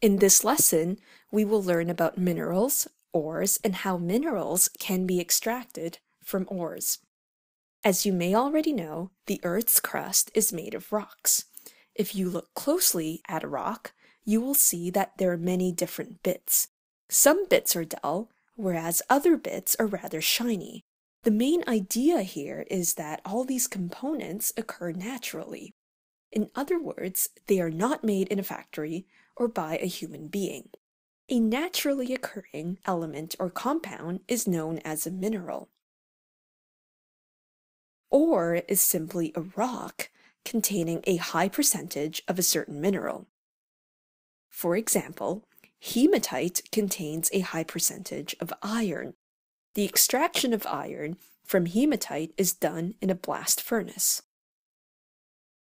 In this lesson, we will learn about minerals, ores, and how minerals can be extracted from ores. As you may already know, the Earth's crust is made of rocks. If you look closely at a rock, you will see that there are many different bits. Some bits are dull, whereas other bits are rather shiny. The main idea here is that all these components occur naturally. In other words, they are not made in a factory or by a human being. A naturally occurring element or compound is known as a mineral. Ore is simply a rock containing a high percentage of a certain mineral. For example, hematite contains a high percentage of iron. The extraction of iron from hematite is done in a blast furnace.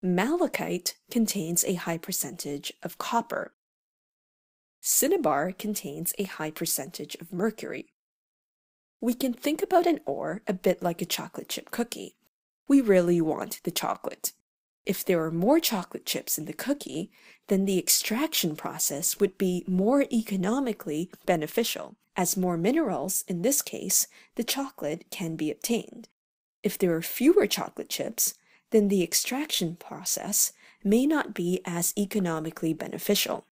Malachite contains a high percentage of copper. Cinnabar contains a high percentage of mercury. We can think about an ore a bit like a chocolate chip cookie. We really want the chocolate. If there are more chocolate chips in the cookie, then the extraction process would be more economically beneficial, as more minerals, in this case, the chocolate, can be obtained. If there are fewer chocolate chips, then the extraction process may not be as economically beneficial.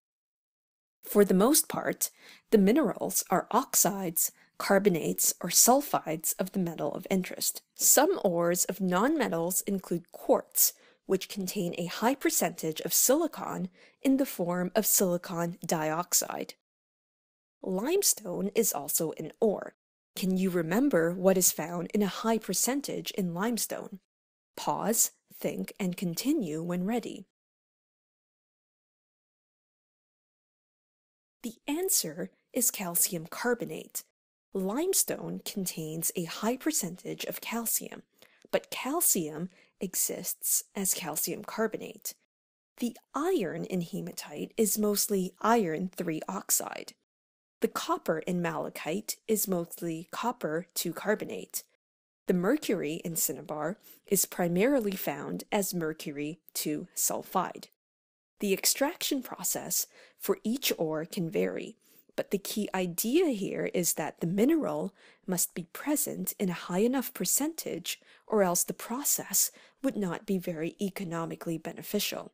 For the most part, the minerals are oxides, carbonates, or sulfides of the metal of interest. Some ores of nonmetals include quartz, which contain a high percentage of silicon in the form of silicon dioxide. Limestone is also an ore. Can you remember what is found in a high percentage in limestone? Pause, think, and continue when ready. The answer is calcium carbonate. Limestone contains a high percentage of calcium, but calcium exists as calcium carbonate. The iron in hematite is mostly iron (3) oxide. The copper in malachite is mostly copper (2) carbonate. The mercury in cinnabar is primarily found as mercury (2) sulfide. The extraction process for each ore can vary, but the key idea here is that the mineral must be present in a high enough percentage, or else the process would not be very economically beneficial.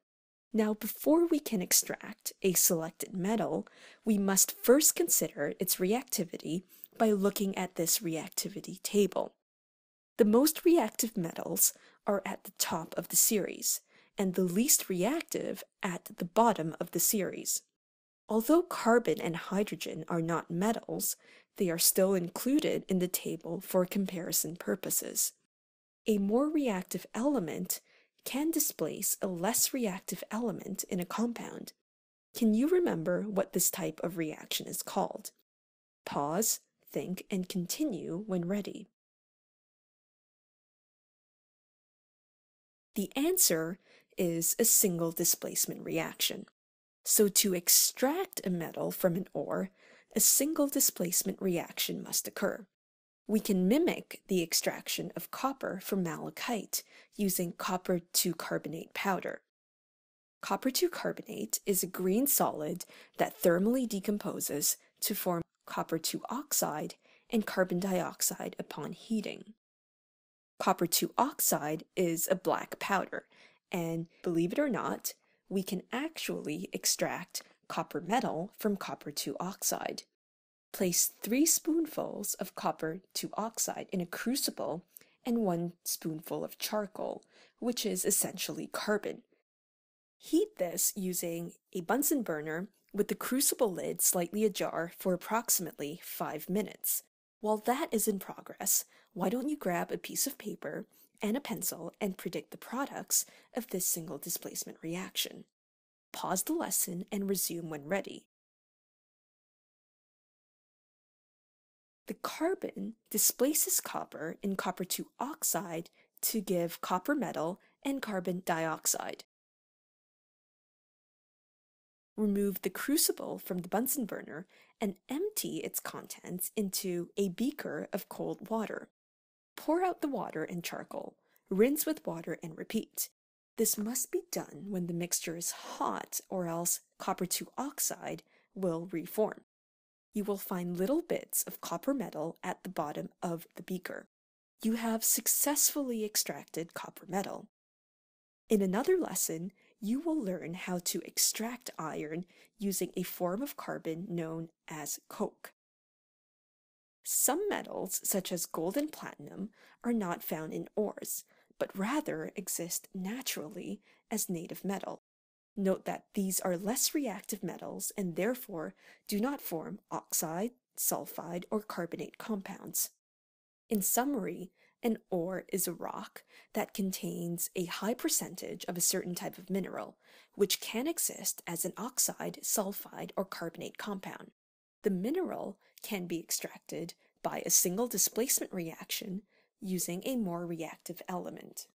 Now, before we can extract a selected metal, we must first consider its reactivity by looking at this reactivity table. The most reactive metals are at the top of the series, and the least reactive at the bottom of the series. Although carbon and hydrogen are not metals, they are still included in the table for comparison purposes. A more reactive element can displace a less reactive element in a compound. Can you remember what this type of reaction is called? Pause, think, and continue when ready. The answer is a single displacement reaction. So to extract a metal from an ore, a single displacement reaction must occur. We can mimic the extraction of copper from malachite using copper (2) carbonate powder. Copper (2) carbonate is a green solid that thermally decomposes to form copper (2) oxide and carbon dioxide upon heating. Copper (2) oxide is a black powder, and believe it or not, we can actually extract copper metal from copper (2) oxide. Place 3 spoonfuls of copper (2) oxide in a crucible and 1 spoonful of charcoal, which is essentially carbon. Heat this using a Bunsen burner with the crucible lid slightly ajar for approximately 5 minutes. While that is in progress, why don't you grab a piece of paper and a pencil and predict the products of this single displacement reaction. Pause the lesson and resume when ready. The carbon displaces copper in copper (2) oxide to give copper metal and carbon dioxide. Remove the crucible from the Bunsen burner and empty its contents into a beaker of cold water. Pour out the water and charcoal, rinse with water, and repeat. This must be done when the mixture is hot, or else copper oxide will reform. You will find little bits of copper metal at the bottom of the beaker. You have successfully extracted copper metal. In another lesson, you will learn how to extract iron using a form of carbon known as coke. Some metals, such as gold and platinum, are not found in ores, but rather exist naturally as native metal. Note that these are less reactive metals and therefore do not form oxide, sulfide, or carbonate compounds. In summary, an ore is a rock that contains a high percentage of a certain type of mineral, which can exist as an oxide, sulfide, or carbonate compound. The mineral can be extracted by a single displacement reaction using a more reactive element.